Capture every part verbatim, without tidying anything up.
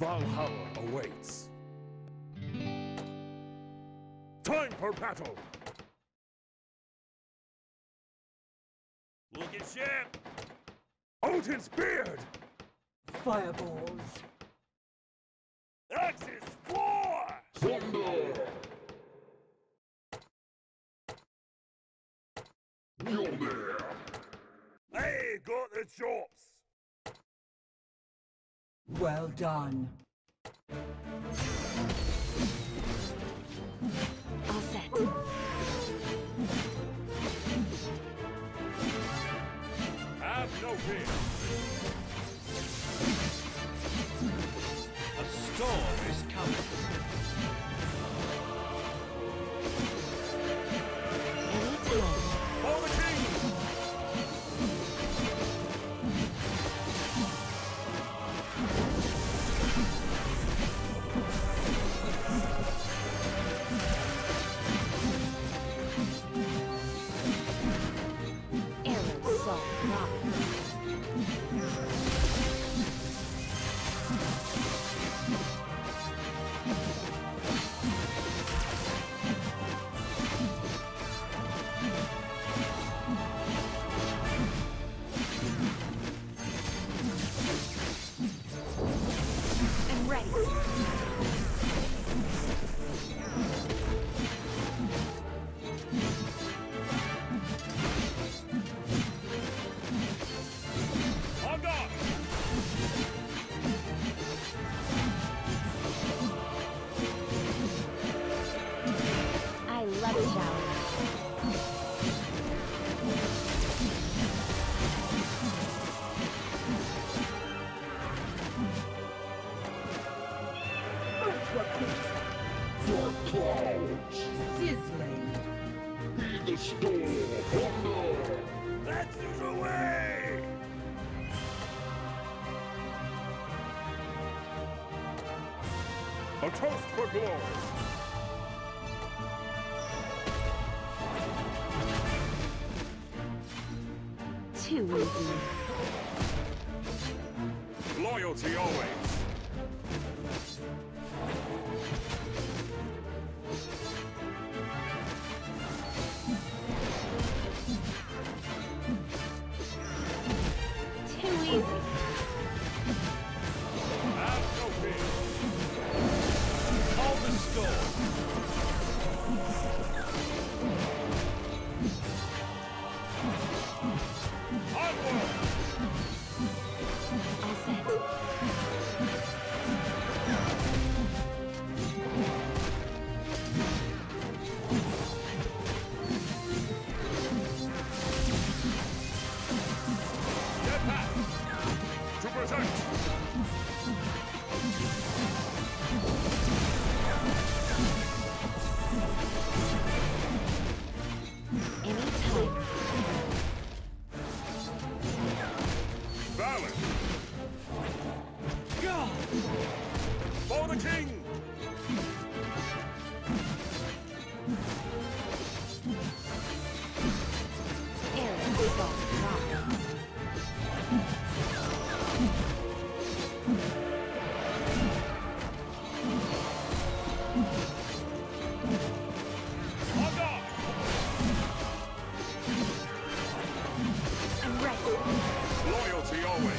Valhalla awaits. Time for battle! Look at ship! Odin's beard! Fireballs! Axis four! Thunder! Mjolnir! They got the chops! Well done. All set. Have no fear. A storm is coming. Over to a toast for glory! Too easy. Loyalty always! Loyalty always.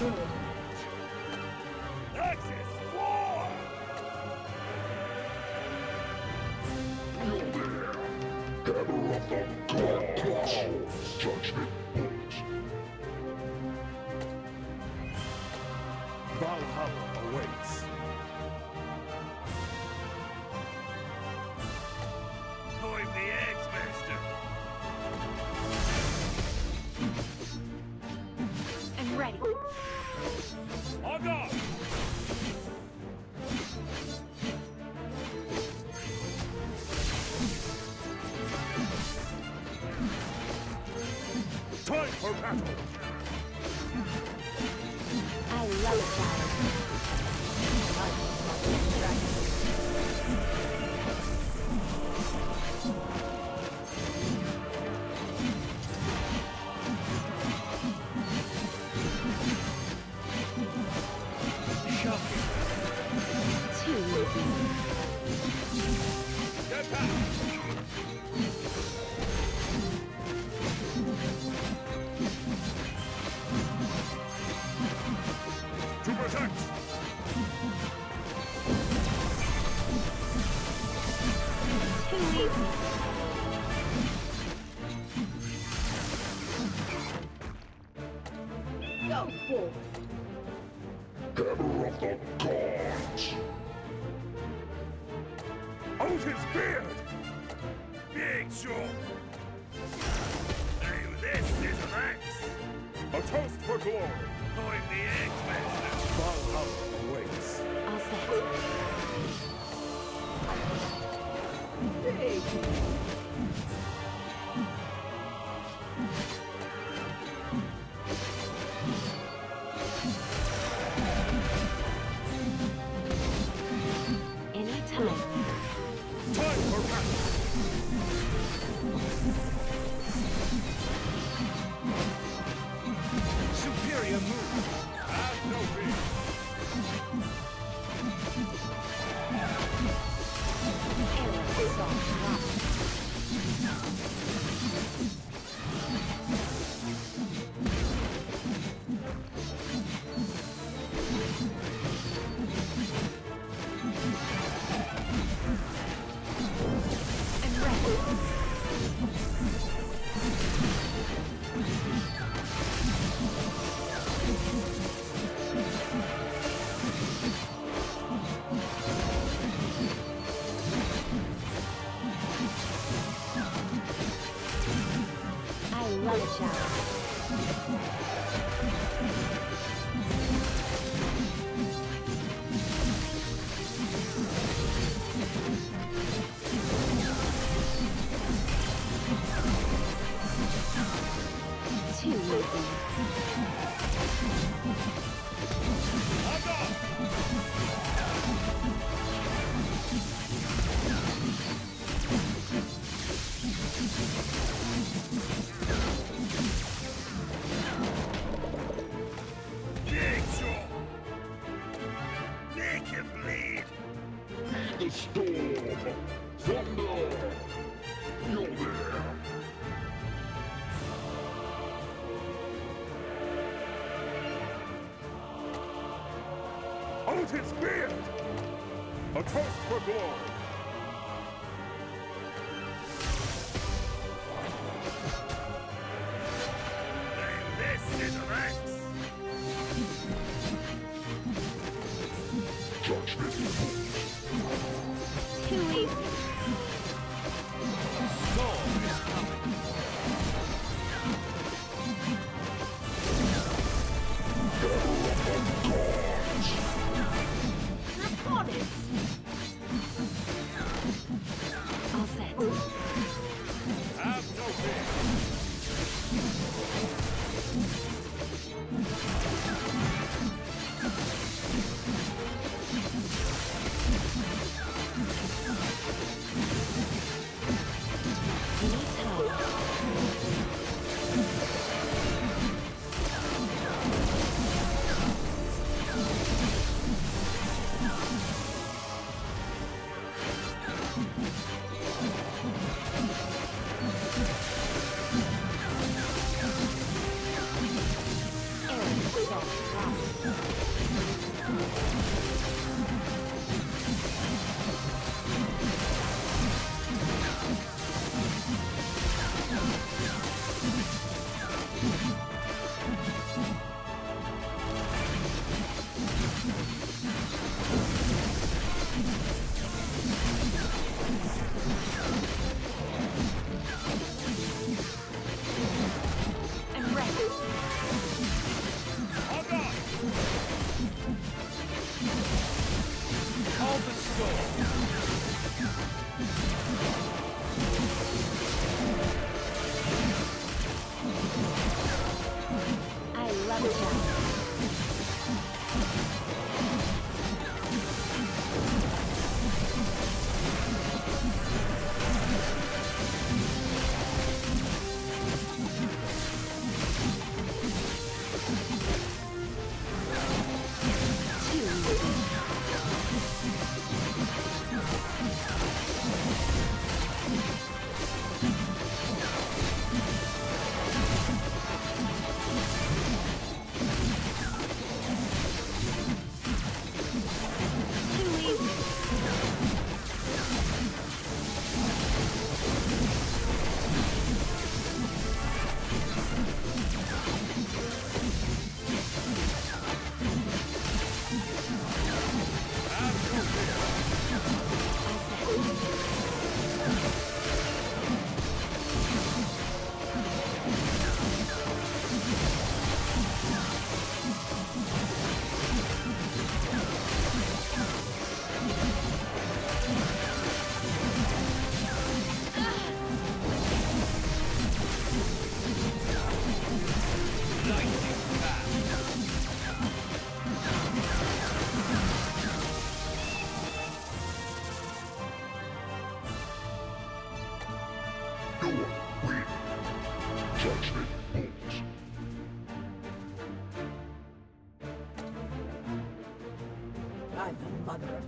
His beard! A toast for glory!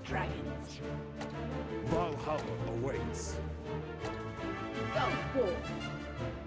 Dragons. Valhalla awaits. Go forth.